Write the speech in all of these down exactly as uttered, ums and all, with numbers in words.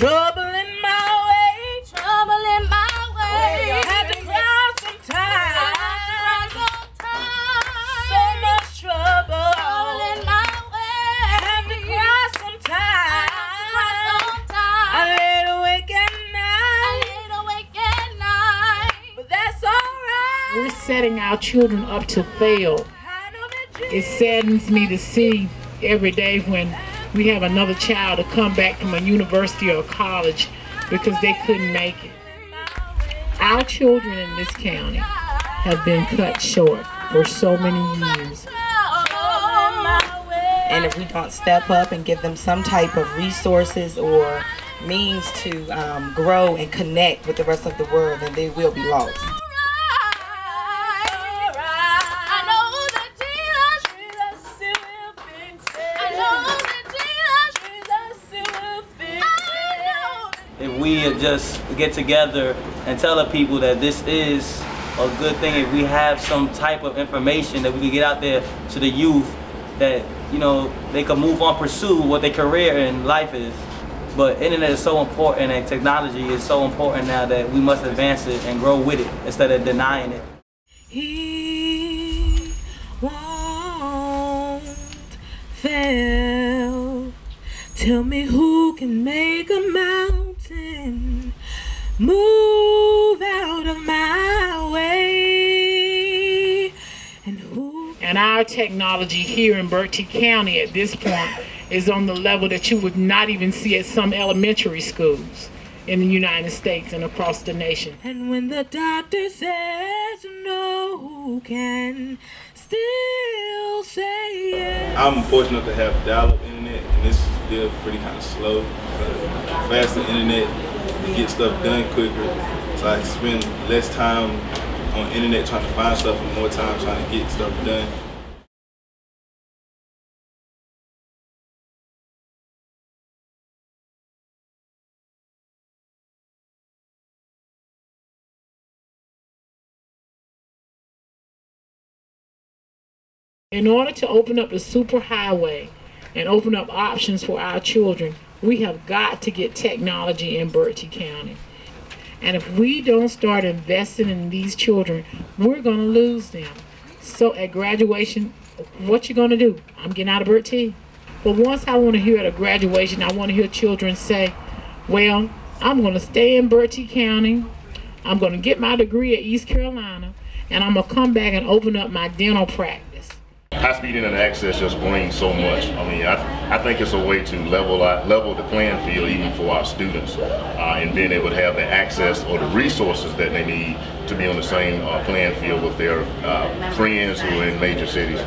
Trouble in my way, trouble in my way. I had to cry sometimes, so much trouble. Trouble in my way, I had to cry sometimes. I laid awake at night, I laid awake at night, but that's alright. We're setting our children up to fail. It saddens me to see every day when we have another child to come back from a university or a college because they couldn't make it. Our children in this county have been cut short for so many years. And if we don't step up and give them some type of resources or means to um, grow and connect with the rest of the world, then they will be lost. If we just get together and tell the people that this is a good thing, if we have some type of information that we can get out there to the youth, that, you know, they can move on, pursue what their career in life is. But internet is so important and technology is so important now that we must advance it and grow with it instead of denying it. He won't fail. Tell me who can make a mountain move out of my way. And, who and our technology here in Bertie County at this point is on the level that you would not even see at some elementary schools in the United States and across the nation. And when the doctor says no, who can still say yes? I'm fortunate to have dial-up internet, and it's still pretty kind of slow. Faster internet, you get stuff done quicker, so I spend less time on internet trying to find stuff and more time trying to get stuff done. In order to open up the superhighway and open up options for our children, we have got to get technology in Bertie County. And if we don't start investing in these children, we're going to lose them. So at graduation, what you going to do? I'm getting out of Bertie. But once I want to hear at a graduation, I want to hear children say, well, I'm going to stay in Bertie County. I'm going to get my degree at East Carolina. And I'm going to come back and open up my dental practice. High-speed internet access just brings so much. I mean, I, th I think it's a way to level out, level the playing field even for our students, uh, and being able to have the access or the resources that they need to be on the same uh, playing field with their uh, friends who are in major cities.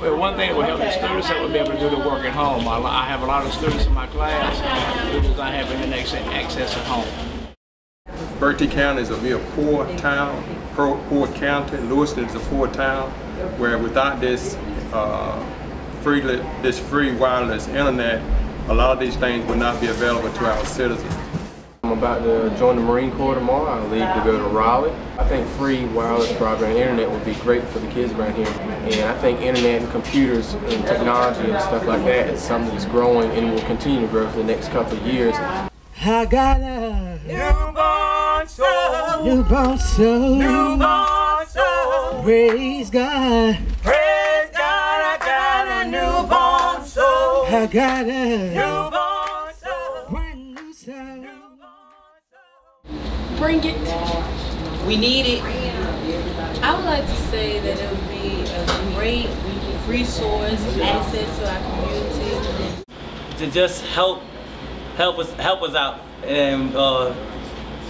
Well, one thing that would help the students that would be able to do the work at home. I, I have a lot of students in my class who do not have internet access at home. Bertie County is a real poor town, poor county. Lewiston is a poor town where without this uh, free this free wireless internet, a lot of these things would not be available to our citizens. I'm about to join the Marine Corps tomorrow. I'll leave to go to Raleigh. I think free wireless broadband internet would be great for the kids around here. And I think internet and computers and technology and stuff like that is something that's growing and will continue to grow for the next couple of years. I got a newborn soul, newborn soul, newborn soul. Praise God, praise God, I got a newborn soul. I got a newborn. Bring it. We need it. I would like to say that it would be a great resource, access to our community. To just help, help us, help us out, and uh,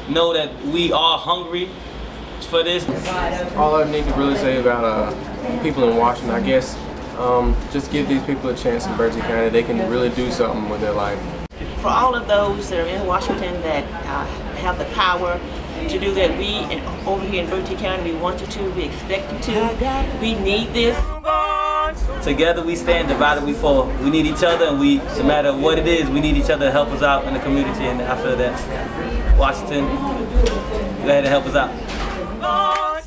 know that we are hungry for this. All I need to really say about uh, people in Washington, I guess, um, just give these people a chance in Bertie County. They can really do something with their life. For all of those that are in Washington that uh, have the power to do that, we in, over here in Bertie County, we want you to, we expect you to, we need this. Together we stand, divided we fall. We need each other, and we, no matter what it is, we need each other to help us out in the community, and I feel that. Washington, go ahead and help us out.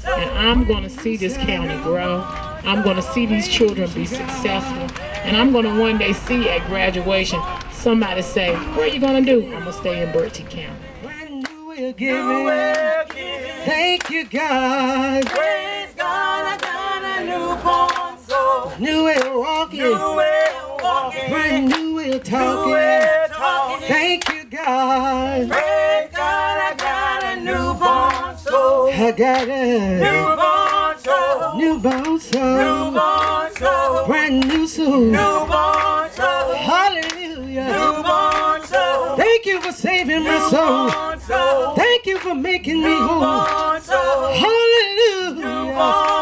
And I'm going to see this county grow. I'm going to see these children be successful. And I'm going to one day see at graduation somebody say, what are you going to do? I'm going to stay in Bertie County. When you will give it, thank you, God. Praise God, I got a newborn soul. New way of walking. New way of walking. Brand new way of talking. New way of talking. Thank you, God. Praise God, I got a newborn soul. I got a newborn soul. Newborn soul. Newborn soul. Brand new soul. Newborn soul. Hallelujah. Newborn soul. Thank you for saving my soul. Thank you for making me whole. Hallelujah.